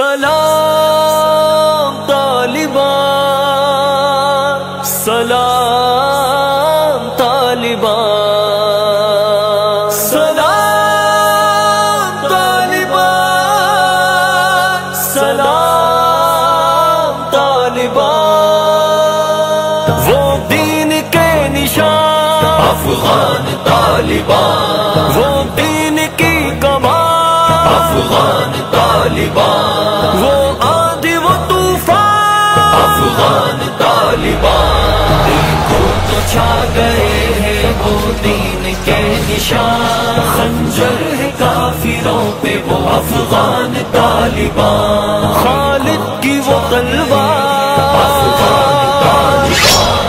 सलाम तालिबान, सलाम तालिबान, सलाम तालिबान, सलाम तालिबान। वो दीन के निशान अफगान तालिबान, वो दीन की कमान अफगान तालिबान, वो आंधी वो तूफान अफगान तालिबान। देखो तो छा गए हैं वो दीन के निशान, खंजर है काफिरों पे वो अफगान तालिबान, खालिद की वो तलवार अफगान तालिबान,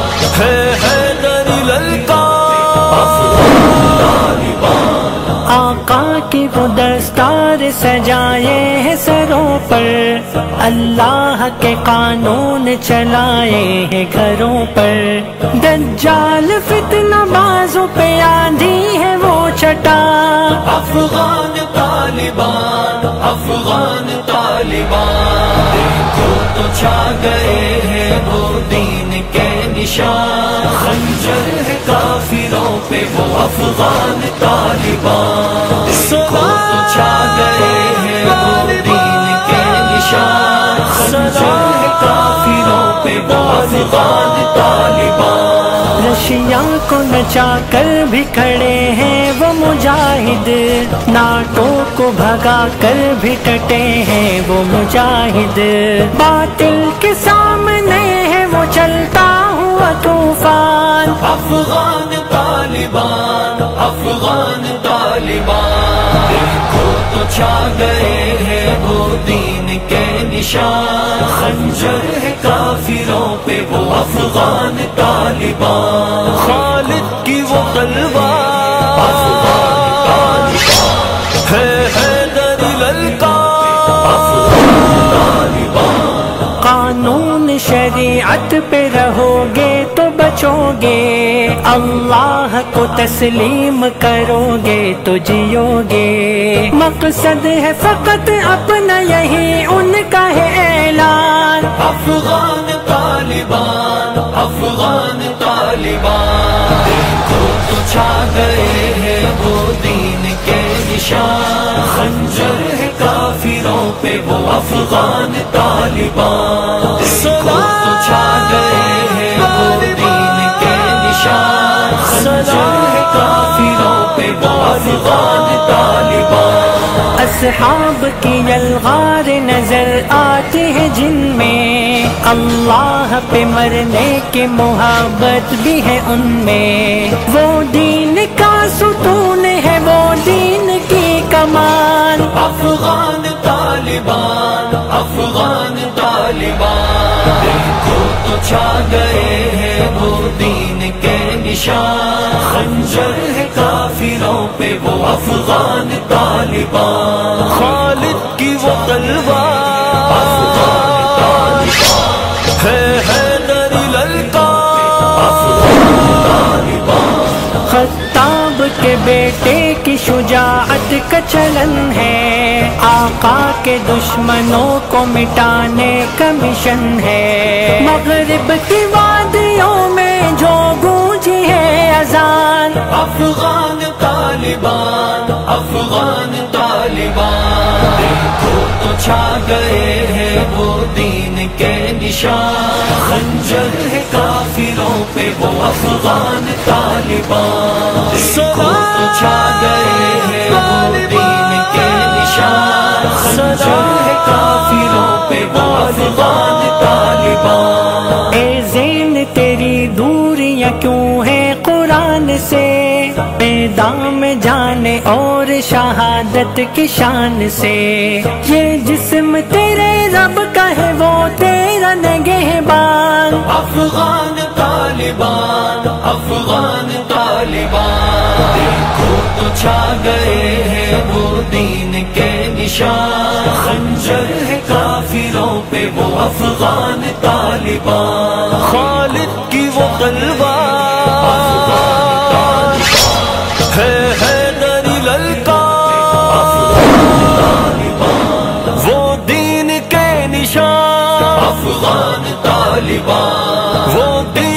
है ललका अफगान तालिबान। आका की वो दस्तार सजाए हैं सरों पर, अल्लाह के कानून चलाए हैं घरों पर, दज्जाल फितना बाजों पे आंधी है वो चटा अफगान तालिबान, अफगान तालिबान। देखो तो छा गए हैं वो दीन के निशान, खंजर है काफिरों पे वो अफगान तालिबान, देखो तो छा गए हैं वो दीन के निशान, खंजर है काफिरों पे वो अफगान तालिबान। रशिया को नचा कर भी खड़े हैं वो मुजाहिद, नाटो को भगा कर भी कटे हैं वो मुजाहिद, बातिल के सामने है वो चलता तूफान अफगान तालिबान, अफगान तालिबान। देखो तो छा गए हैं वो दीन के निशान, खंजर है काफिरों पे वो अफगान तालिबान, खालिद की वो तलवार अफगान तालिबान, है दरी ललका अफगान तालिबान। कानून शरीयत पे रहोगे तो बचोगे, अल्लाह को तस्लीम करोगे तो जियोगे, मकसद है फकत अपना यही उनका है ऐलान अफगान तालिबान, अफगान तालिबान। देखो तो छा गए हैं वो दीन के निशान, खंजर है काफिरों पे वो अफगान तालिबान, देखो तो छा गए हैं वो दीन के निशान, खंजर है काफिरों पे वो अफगान तालिबान। अस्हाब की यलगार नजर आते हैं जिनमें, अल्लाह पे मरने के मोहब्बत भी है उनमें, वो दीन का सुतून है वो दीन की कमान अफगान तालिबान, अफगान तालिबान। देखो तो छा गए हैं वो दीन के निशान, खंजर है काफिरों पे वो अफगान तालिबान, खालिद की वो तलवार अफगान तालिबान, है दरी ललका अफगान तालिबान। खत्ताब के बेटे की शुजाअत का चलन है, आका के दुश्मनों को मिटाने का मिशन है, मगरिब की वादियों में जो गूंजी है अजान अफगान तालिबान, अफगान तालिबान। देखो तो छा गए हैं वो दीन के निशान, खंजर है काफिरों पे वो अफगान तालिबान, देखो तो छा गए हैं वो दीन के निशान, खंजर है काफिरों पे वो अफगान तालिबान। ए ज़ेन तेरी दूरियां क्यों है कुरान से, पैदा में जाने और शहादत की शान से, ये जिस्म तेरे रब का है वो तेरा निगहबान अफगान तालिबान, अफगान तालिबान। देखो तो छा गए हैं वो दीन के निशान, खंजर है काफिरों पे वो अफगान तालिबान, खालिद की वो तलवार है दरी ललका अफगान तालिबान। वो दीन तालिबान।